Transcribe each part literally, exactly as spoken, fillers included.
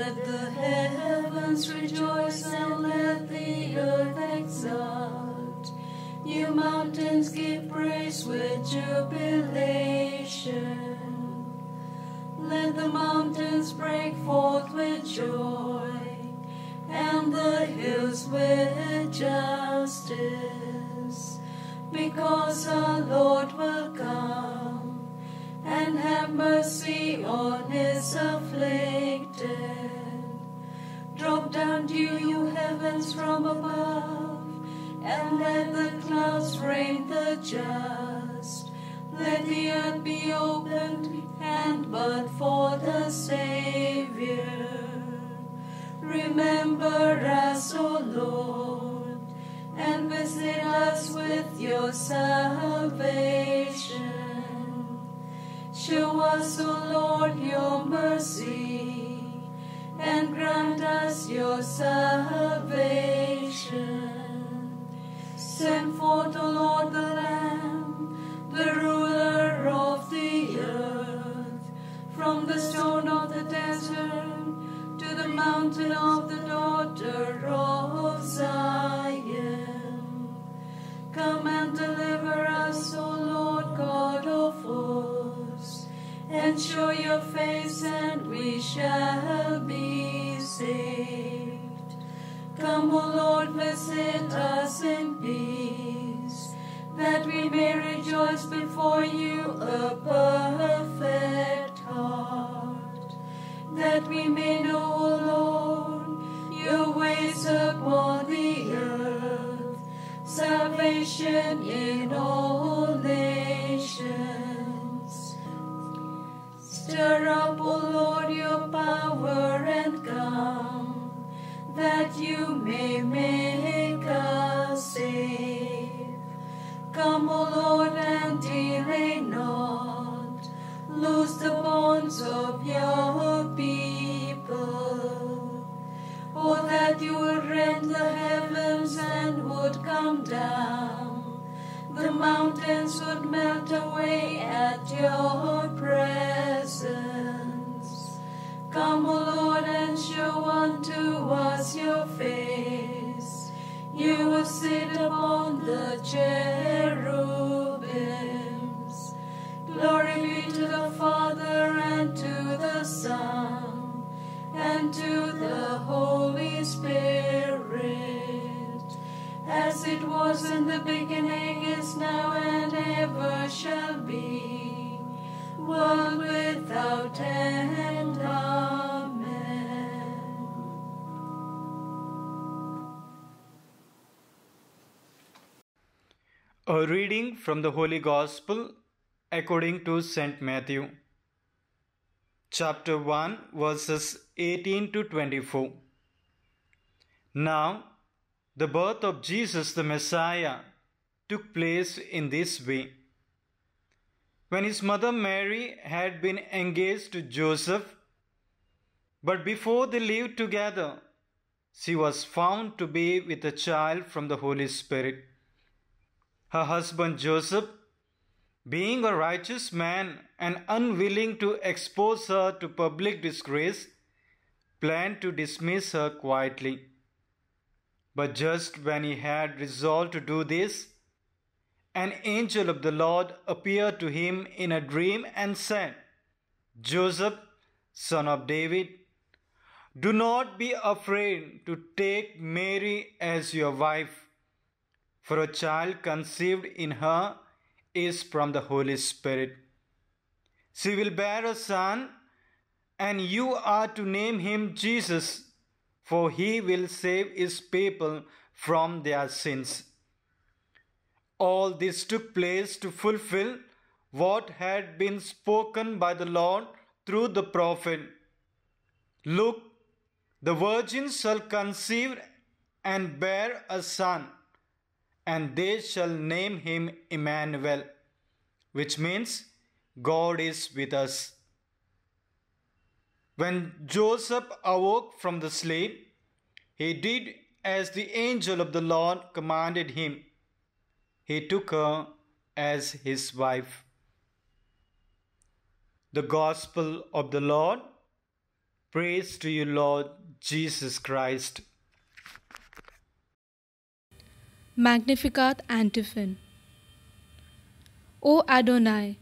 Let the heavens rejoice and let the earth exult. You mountains give praise with jubilation. Let the mountains break forth with joy and the hills with justice. Because our Lord will come and have mercy on his afflicted. Drop down dew, you heavens, from above, and let the clouds rain the just. Let the earth be opened, and but for the Savior. Remember us, O Lord, and visit us with your salvation. Show us, O Lord, your mercy, and grant us your salvation. Send forth, O Lord, the Lamb, the ruler of the earth, from the stone of the desert, the mountain of the daughter of Zion. Come and deliver us, O Lord God of hosts, and show your face, and we shall be saved. Come, O Lord, visit us in peace, that we may rejoice before you a perfect heart. That we may know, O Lord, your ways upon the earth, salvation in all nations. Stir up, O Lord, your power and come, that you may make us safe. Come, O Lord, and delay not. Loose the bonds of your people. Oh, that you would rend the heavens and would come down. The mountains would melt away at your presence. Come, O Lord, and show unto us your face. You will sit upon the cherubim. Glory be to the Father, and to the Son, and to the Holy Spirit, as it was in the beginning, is now, and ever shall be, world without end. Amen. A reading from the Holy Gospel according to Saint Matthew, chapter one, verses eighteen to twenty-four. Now, the birth of Jesus the Messiah took place in this way. When his mother Mary had been engaged to Joseph, but before they lived together, she was found to be with a child from the Holy Spirit. Her husband Joseph, being a righteous man and unwilling to expose her to public disgrace, planned to dismiss her quietly. But just when he had resolved to do this, an angel of the Lord appeared to him in a dream and said, "Joseph, son of David, do not be afraid to take Mary as your wife, for a child conceived in her is from the Holy Spirit. She will bear a son, and you are to name him Jesus, for he will save his people from their sins." All this took place to fulfill what had been spoken by the Lord through the prophet. "Look, the virgin shall conceive and bear a son, and they shall name him Emmanuel," which means God is with us. When Joseph awoke from the sleep, he did as the angel of the Lord commanded him. He took her as his wife. The Gospel of the Lord. Praise to you, Lord Jesus Christ. Magnificat Antiphon. O Adonai,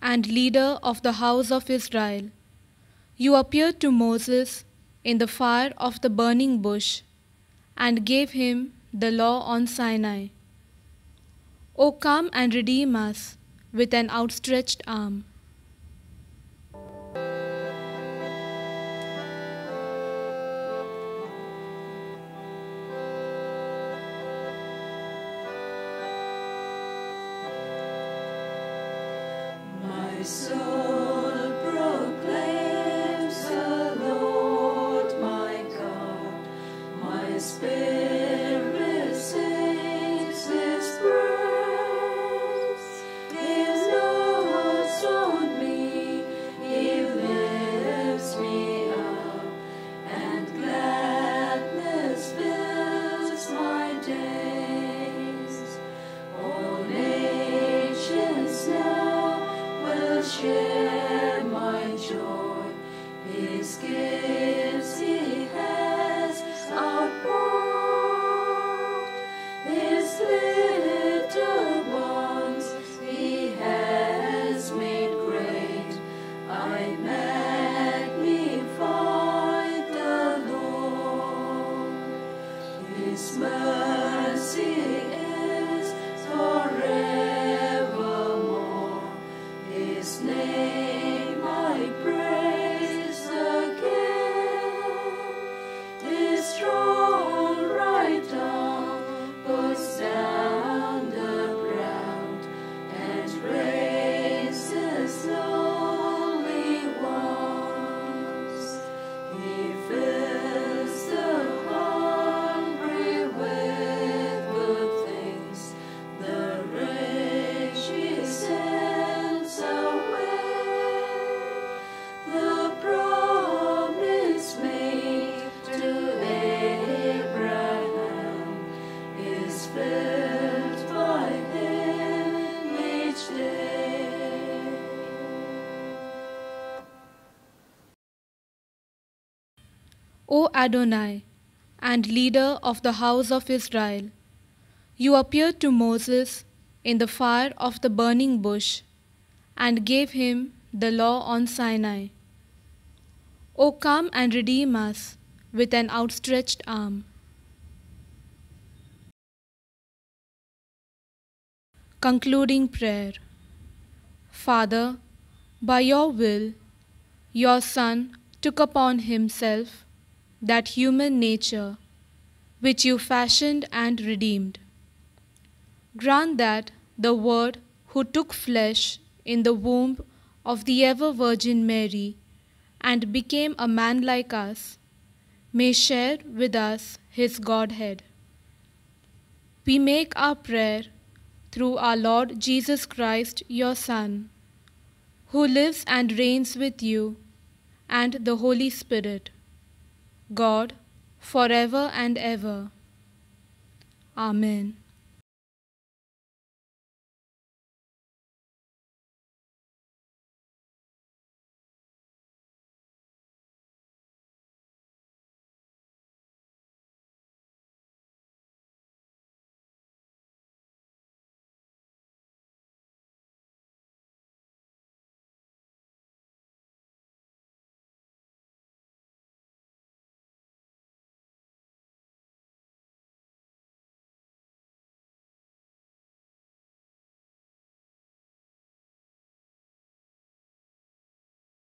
and leader of the house of Israel, you appeared to Moses in the fire of the burning bush and gave him the law on Sinai. O come and redeem us with an outstretched arm. O Adonai, and leader of the house of Israel, you appeared to Moses in the fire of the burning bush and gave him the law on Sinai. O come and redeem us with an outstretched arm. Concluding prayer. Father, by your will, your Son took upon himself that human nature which you fashioned and redeemed. Grant that the Word who took flesh in the womb of the ever-Virgin Mary and became a man like us may share with us his Godhead. We make our prayer through our Lord Jesus Christ, your Son, who lives and reigns with you and the Holy Spirit, God, forever and ever. Amen.